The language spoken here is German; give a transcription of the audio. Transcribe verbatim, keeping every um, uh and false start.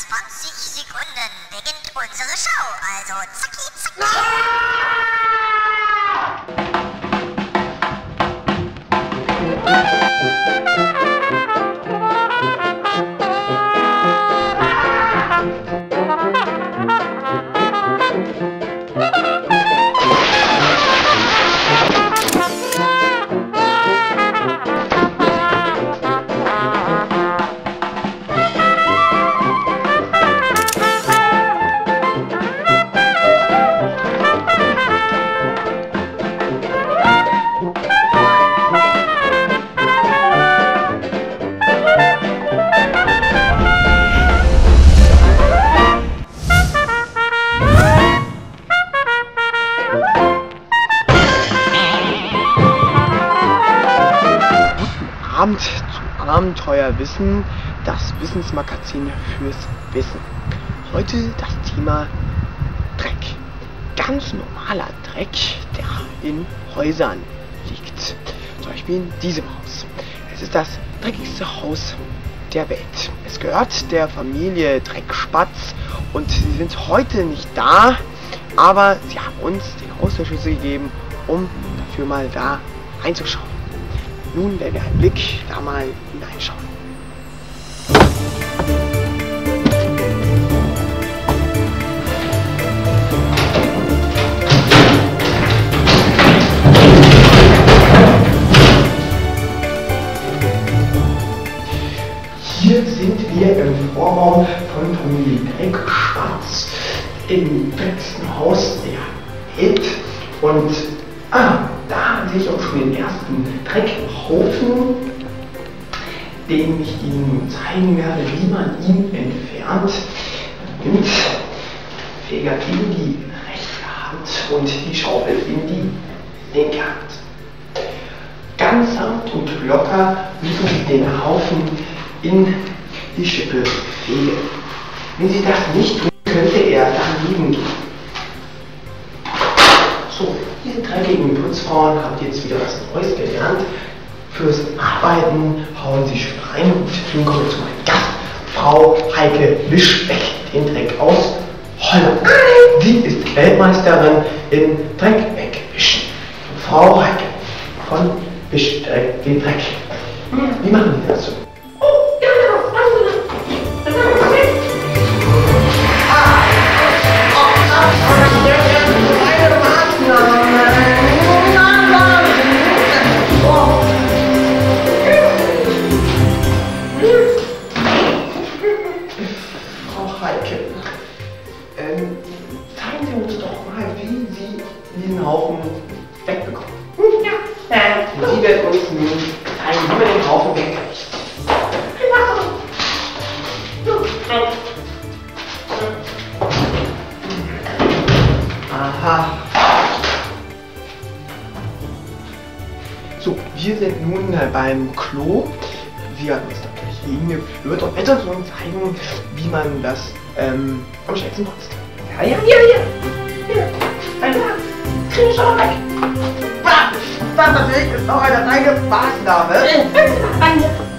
zwanzig Sekunden beginnt unsere Show, also zacki, zacki. Abend zu Abenteuer Wissen, das Wissensmagazin fürs Wissen. Heute das Thema Dreck. Ganz normaler Dreck, der in Häusern liegt. Zum Beispiel in diesem Haus. Es ist das dreckigste Haus der Welt. Es gehört der Familie Dreckspatz und sie sind heute nicht da, aber sie haben uns den Haustürschlüssel gegeben, um dafür mal da reinzuschauen. Nun werden wir einen Blick da mal hineinschauen. Hier sind wir im Vorraum von Familie Dreckspatz im dreckigsten Haus der Welt und ah, da sehe ich auch schon den ersten Dreckhaufen, den ich Ihnen zeigen werde, wie man ihn entfernt. Man nimmt den Feger in die rechte Hand und die Schaufel in die linke Hand. Ganz sanft und locker müssen Sie den Haufen in die Schippe fegen. Wenn Sie das nicht tun, könnte er daneben gehen. So, diese dreckigen Putzfrauen habt jetzt wieder was Neues gelernt. Fürs Arbeiten hauen sie schön rein. Und nun kommen wir zu meinem Gast, Frau Heike Wischbeck, den Dreck aus Holland. Sie ist Weltmeisterin im Dreck wegwischen. Frau Heike von Wischbeck, den Dreck. Wie machen wir das so? So, wir sind nun beim Klo. Wir haben es natürlich hingeführt und werden uns zeigen, wie man das ähm, am schnellsten putzt. Ja, ja, ja, ja. Hier, ein Lack. Krieg ich schon weg. Was? Das ist natürlich ist noch einer reingefasst, Dame.